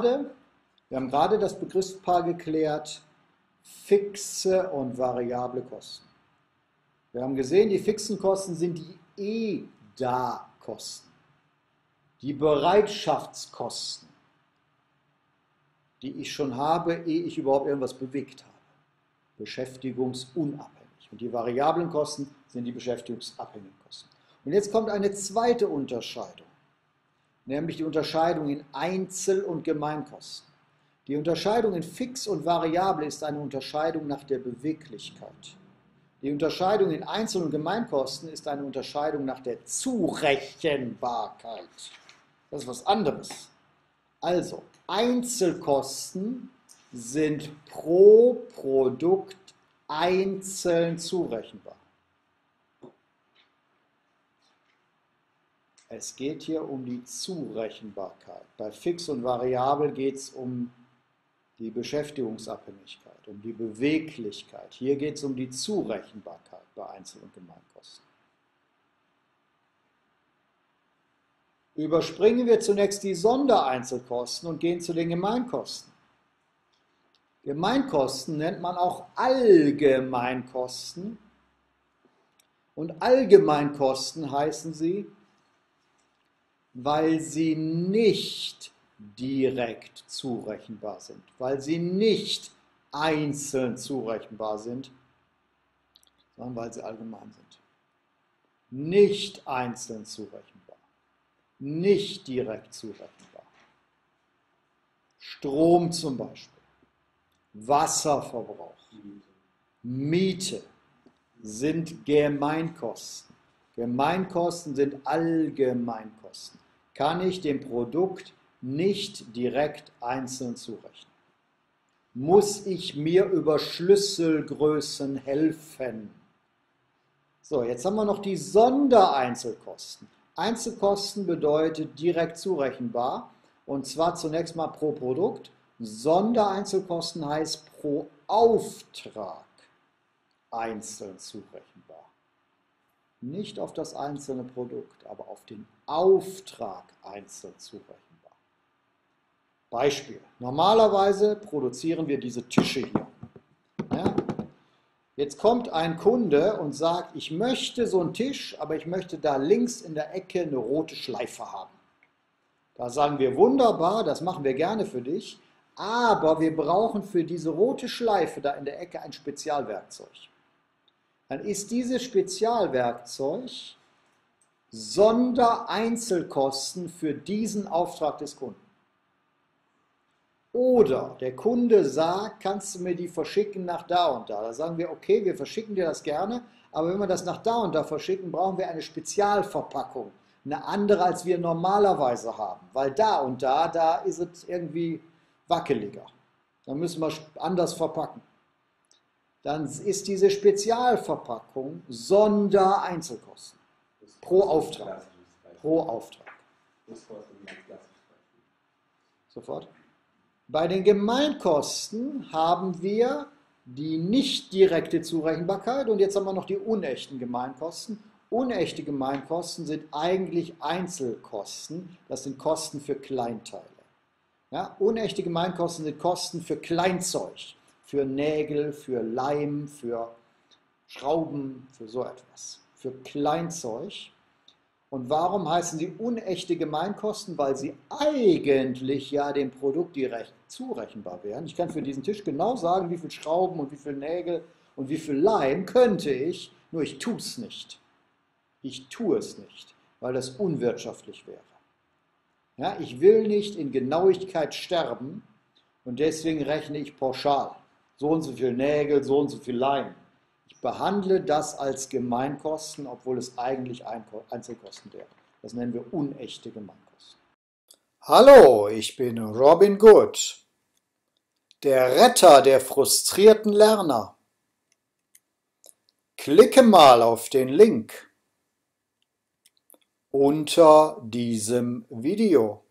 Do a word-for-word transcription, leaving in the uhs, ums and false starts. gerade, wir haben gerade das Begriffspaar geklärt, fixe und variable Kosten. Wir haben gesehen, die fixen Kosten sind die E D A-Kosten, die Bereitschaftskosten, die ich schon habe, ehe ich überhaupt irgendwas bewegt habe. Beschäftigungsunabhängig. Und die variablen Kosten sind die beschäftigungsabhängigen Kosten. Und jetzt kommt eine zweite Unterscheidung, nämlich die Unterscheidung in Einzel- und Gemeinkosten. Die Unterscheidung in Fix und Variable ist eine Unterscheidung nach der Beweglichkeit. Die Unterscheidung in Einzel- und Gemeinkosten ist eine Unterscheidung nach der Zurechenbarkeit. Das ist was anderes. Also, Einzelkosten sind pro Produkt einzeln zurechenbar. Es geht hier um die Zurechenbarkeit. Bei Fix und Variabel geht es um die Beschäftigungsabhängigkeit, um die Beweglichkeit. Hier geht es um die Zurechenbarkeit bei Einzel- und Gemeinkosten. Überspringen wir zunächst die Sondereinzelkosten und gehen zu den Gemeinkosten. Gemeinkosten nennt man auch Allgemeinkosten. Und Allgemeinkosten heißen sie, weil sie nicht direkt zurechenbar sind, weil sie nicht einzeln zurechenbar sind, sondern weil sie allgemein sind. Nicht einzeln zurechenbar, nicht direkt zurechenbar. Strom zum Beispiel, Wasserverbrauch, Miete sind Gemeinkosten. Gemeinkosten sind Allgemeinkosten. Kann ich dem Produkt nicht direkt einzeln zurechnen? Muss ich mir über Schlüsselgrößen helfen? So, jetzt haben wir noch die Sondereinzelkosten. Einzelkosten bedeutet direkt zurechenbar, und zwar zunächst mal pro Produkt. Sondereinzelkosten heißt pro Auftrag einzeln zurechenbar. Nicht auf das einzelne Produkt, aber auf den Auftrag einzeln zurechenbar. Beispiel. Normalerweise produzieren wir diese Tische hier. Ja? Jetzt kommt ein Kunde und sagt, ich möchte so einen Tisch, aber ich möchte da links in der Ecke eine rote Schleife haben. Da sagen wir, wunderbar, das machen wir gerne für dich, aber wir brauchen für diese rote Schleife da in der Ecke ein Spezialwerkzeug. Dann ist dieses Spezialwerkzeug Sondereinzelkosten für diesen Auftrag des Kunden. Oder der Kunde sagt, kannst du mir die verschicken nach da und da. Da sagen wir, okay, wir verschicken dir das gerne, aber wenn wir das nach da und da verschicken, brauchen wir eine Spezialverpackung, eine andere, als wir normalerweise haben, weil da und da, da ist es irgendwie wackeliger. Da müssen wir anders verpacken. Dann ist diese Spezialverpackung Sondereinzelkosten. Pro Auftrag. Pro Auftrag. Sofort. Bei den Gemeinkosten haben wir die nicht direkte Zurechenbarkeit und jetzt haben wir noch die unechten Gemeinkosten. Unechte Gemeinkosten sind eigentlich Einzelkosten. Das sind Kosten für Kleinteile. Ja, unechte Gemeinkosten sind Kosten für Kleinzeug. Für Nägel, für Leim, für Schrauben, für so etwas, für Kleinzeug. Und warum heißen sie unechte Gemeinkosten? Weil sie eigentlich ja dem Produkt direkt zurechenbar wären. Ich kann für diesen Tisch genau sagen, wie viele Schrauben und wie viele Nägel und wie viel Leim könnte ich, nur ich tue es nicht. Ich tue es nicht, weil das unwirtschaftlich wäre. Ja, ich will nicht in Genauigkeit sterben und deswegen rechne ich pauschal. So und so viel Nägel, so und so viel Leim. Ich behandle das als Gemeinkosten, obwohl es eigentlich Einzelkosten wäre. Das nennen wir unechte Gemeinkosten. Hallo, ich bin Robin Good, der Retter der frustrierten Lerner. Klicke mal auf den Link unter diesem Video.